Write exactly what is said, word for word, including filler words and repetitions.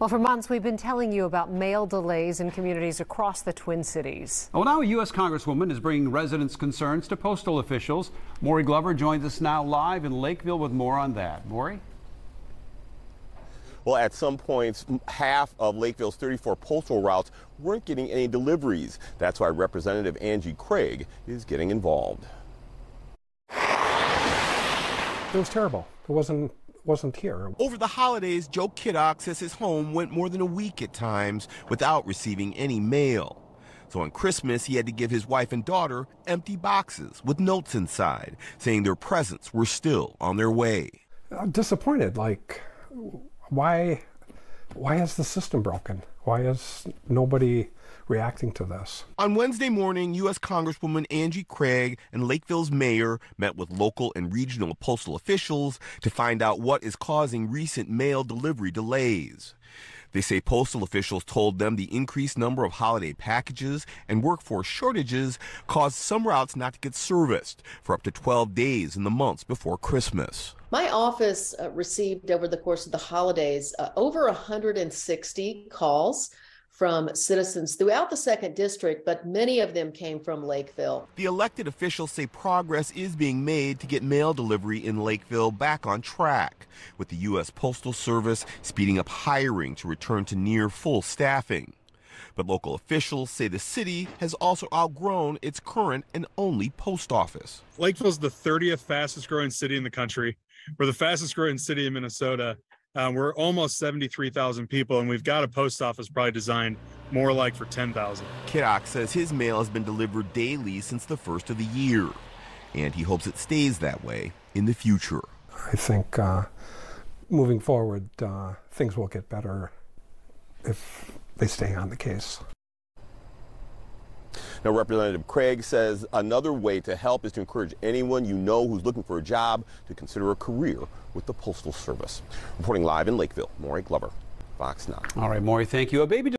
Well, for months, we've been telling you about mail delays in communities across the Twin Cities. Well, now a U S Congresswoman is bringing residents' concerns to postal officials. Maury Glover joins us now live in Lakeville with more on that. Maury? Well, at some points, half of Lakeville's thirty-four postal routes weren't getting any deliveries. That's why Representative Angie Craig is getting involved. It was terrible. It wasn't. wasn't here. Over the holidays, Joe Kittock says his home went more than a week at times without receiving any mail. So on Christmas, he had to give his wife and daughter empty boxes with notes inside saying their presents were still on their way. I'm disappointed. Like, why, why is the system broken? Why is nobody reacting to this? On Wednesday morning, U S Congresswoman Angie Craig and Lakeville's mayor met with local and regional postal officials to find out what is causing recent mail delivery delays. They say postal officials told them the increased number of holiday packages and workforce shortages caused some routes not to get serviced for up to twelve days in the months before Christmas. My office uh, received over the course of the holidays uh, over one hundred sixty calls from citizens throughout the second district, but many of them came from Lakeville. The elected officials say progress is being made to get mail delivery in Lakeville back on track, with the U S Postal Service speeding up hiring to return to near full staffing. But local officials say the city has also outgrown its current and only post office. Lakeville's the thirtieth fastest growing city in the country. We're the fastest growing city in Minnesota. Uh, we're almost seventy-three thousand people, and we've got a post office probably designed more like for ten thousand. Kittock says his mail has been delivered daily since the first of the year, and he hopes it stays that way in the future. I think uh, moving forward, uh, things will get better if they stay on the case. Now, Representative Craig says another way to help is to encourage anyone you know who's looking for a job to consider a career with the Postal Service. Reporting live in Lakeville, Maury Glover, Fox nine. All right, Maury, thank you. A baby